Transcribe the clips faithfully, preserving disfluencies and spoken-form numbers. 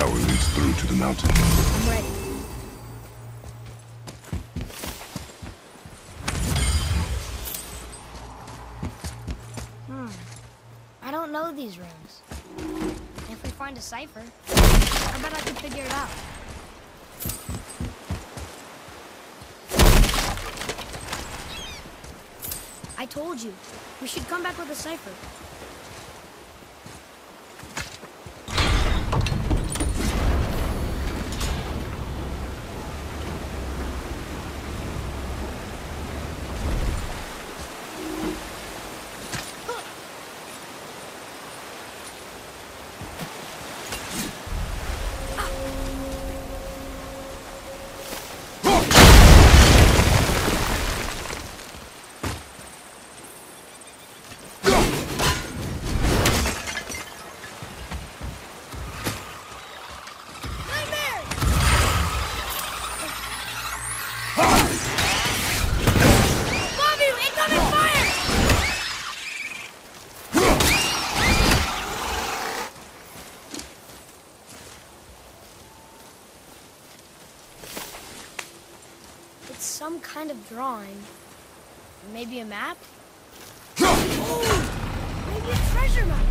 tower leads through to the mountain. I'm ready. Hmm. I don't know these rings. If we find a cipher, I bet I can figure it out. I told you, we should come back with a cipher. Some kind of drawing. Maybe a map? Oh, maybe a treasure map.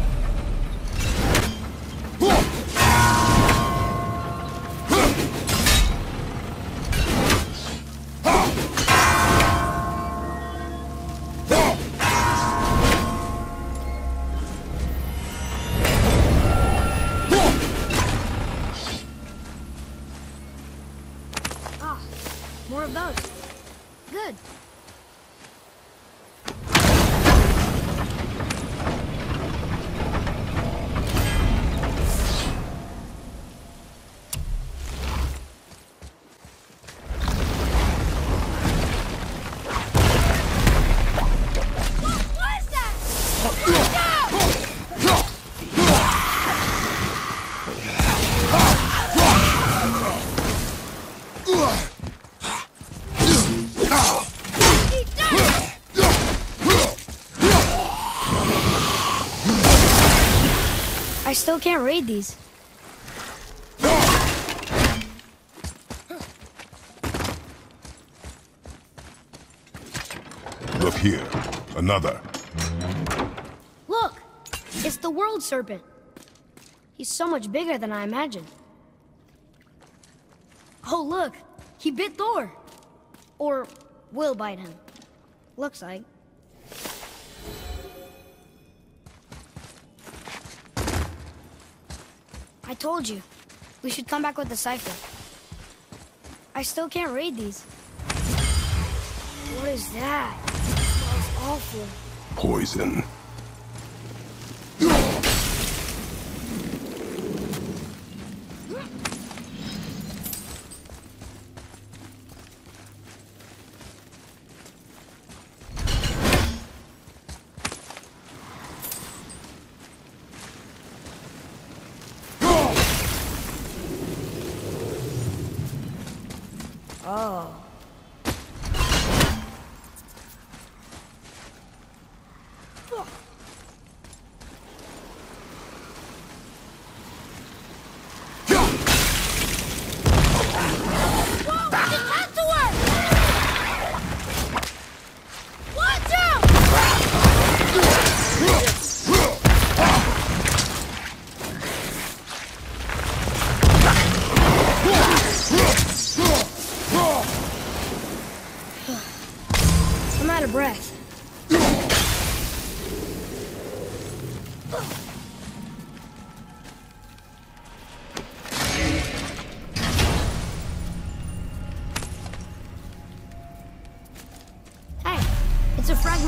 I still can't read these. Look here. Another. Look! It's the World Serpent. He's so much bigger than I imagined. Oh, look! He bit Thor! Or will bite him. Looks like. I told you, we should come back with the cipher. I still can't read these. What is that? It smells awful. Poison. Oh.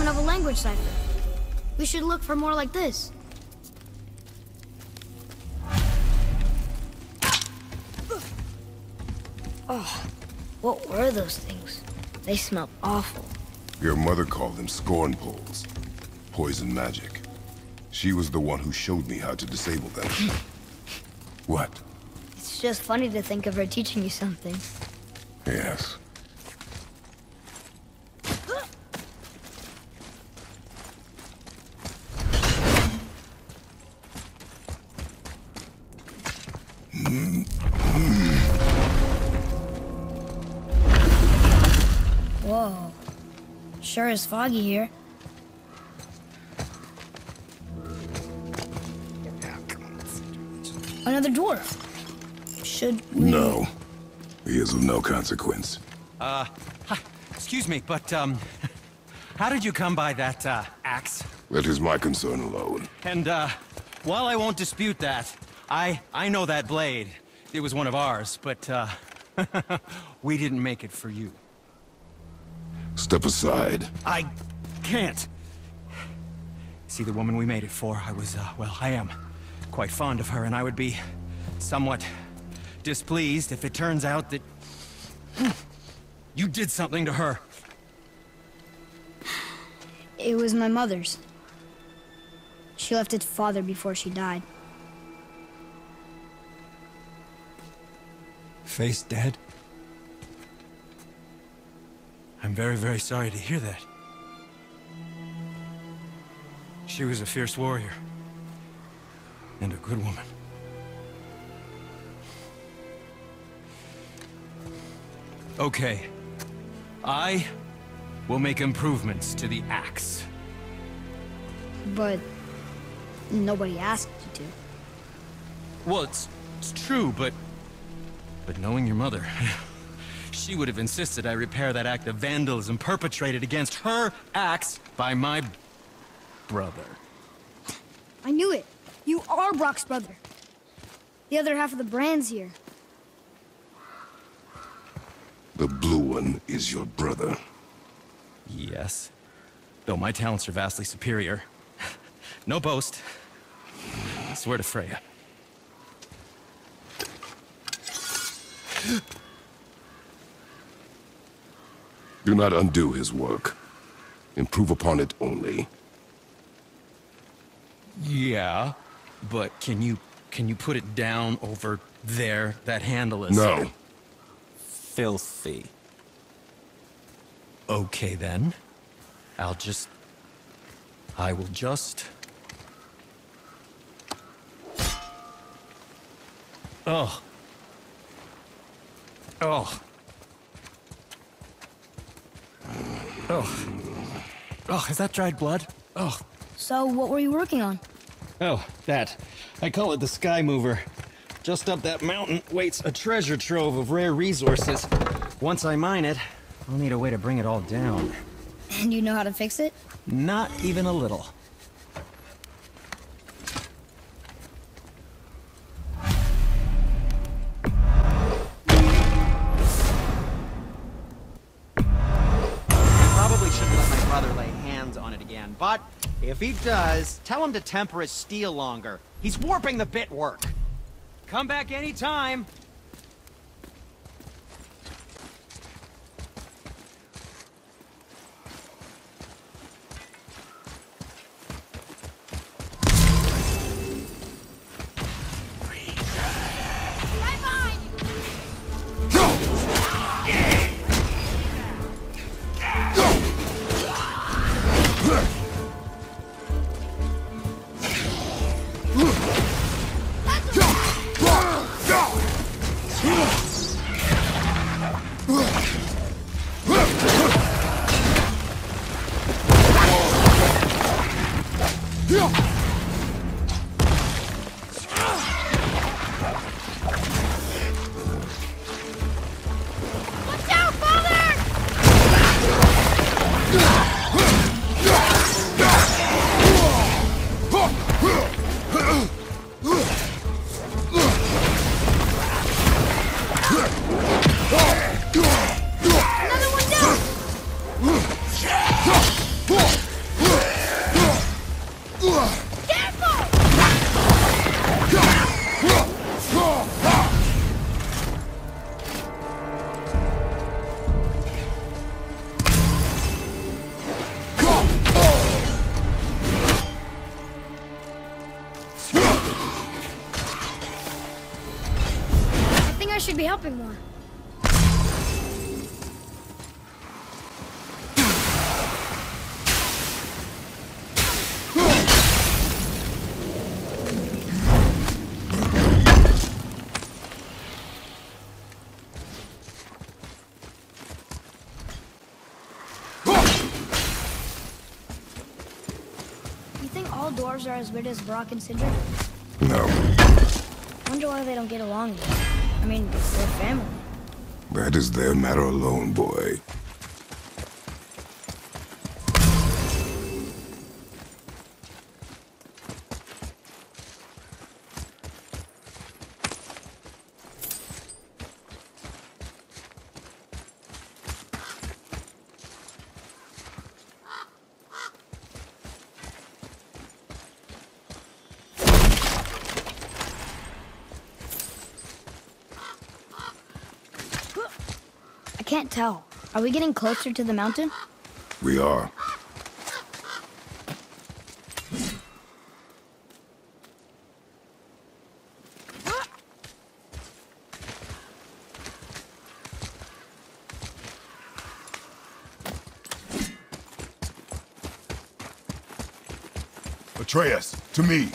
Of a language cipher. We should look for more like this. Oh, what were those things? They smelled awful. Your mother called them scorn poles. Poison magic. She was the one who showed me how to disable them. What? It's just funny to think of her teaching you something. Yes. Mm-hmm. sure is foggy here. Another dwarf. Should we... No. He is of no consequence. Uh, excuse me, but, um... how did you come by that, uh, axe? That is my concern alone. And, uh, while I won't dispute that, I... I know that blade. It was one of ours, but, uh... we didn't make it for you. Step aside. I... can't. See, the woman we made it for, I was, uh, well, I am... quite fond of her, and I would be somewhat displeased if it turns out that you did something to her. It was my mother's. She left its father before she died. Face dead? I'm very, very sorry to hear that. She was a fierce warrior. And a good woman. Okay. I will make improvements to the axe. But nobody asked you to. Well, it's, it's true, but... But knowing your mother, she would have insisted I repair that act of vandalism perpetrated against her axe by my brother. I knew it. You are Brock's brother. The other half of the brand's here. The blue one is your brother. Yes. Though my talents are vastly superior. No boast. I swear to Freya. Do not undo his work. Improve upon it only. Yeah. But can you, can you put it down over there? That handle is... No. Filthy. Okay then. I'll just... I will just... Oh. Oh. Oh. Oh, is that dried blood? Oh. So, what were you working on? Oh, that. I call it the Sky Mover. Just up that mountain waits a treasure trove of rare resources. Once I mine it, I'll need a way to bring it all down. And you know how to fix it? Not even a little. I probably shouldn't let my brother lay hands on it again, but... if he does, tell him to temper his steel longer. He's warping the bit work. Come back anytime. Be helping more. all dwarves are as weird as Brock and Sindri? No. Wonder why they don't get along yet. I mean, they're family. That is their matter alone, boy. Can't tell. Are we getting closer to the mountain? We are. Atreus, to me.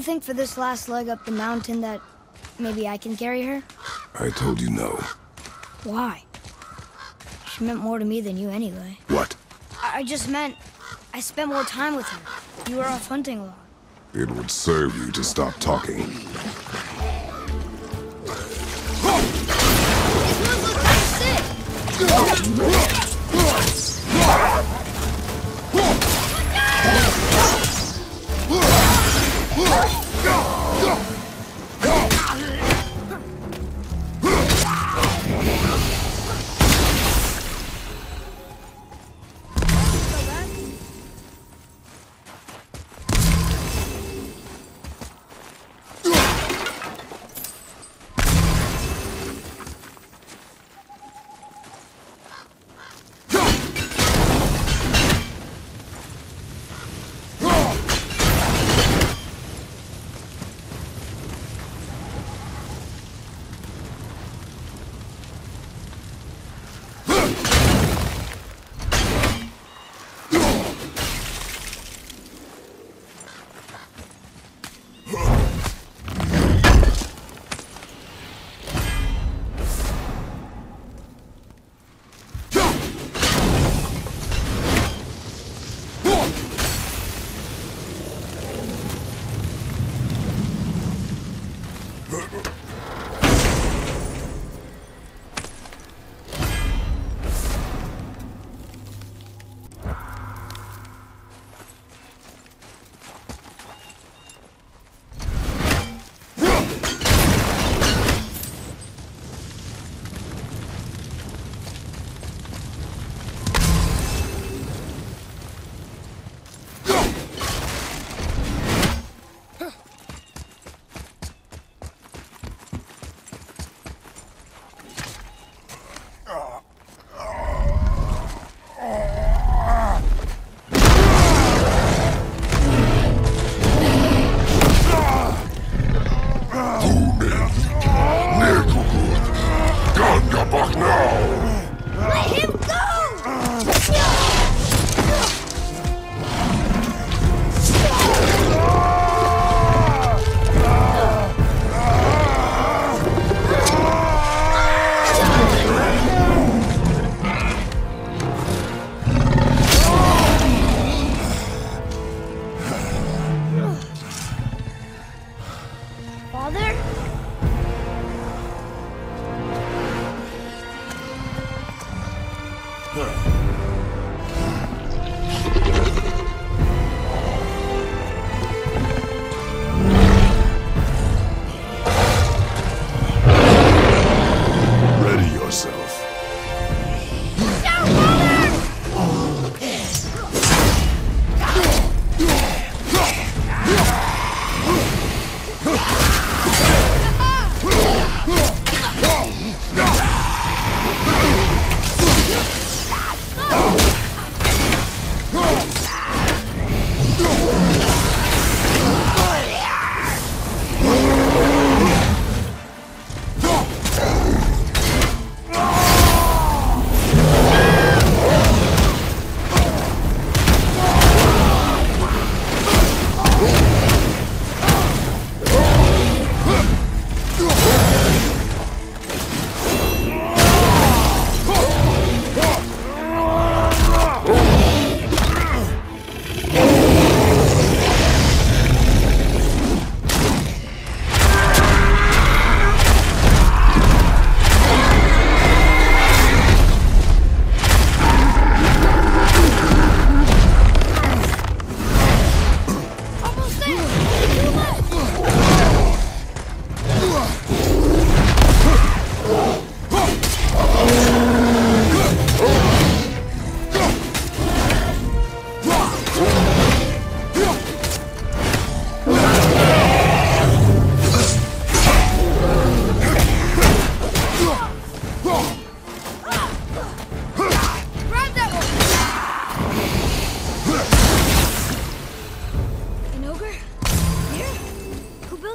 you think for this last leg up the mountain that maybe I can carry her? I told you no. Why? She meant more to me than you anyway. What? I, I just meant I spent more time with her. You were off hunting a lot. It would serve you to stop talking.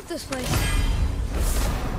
This place.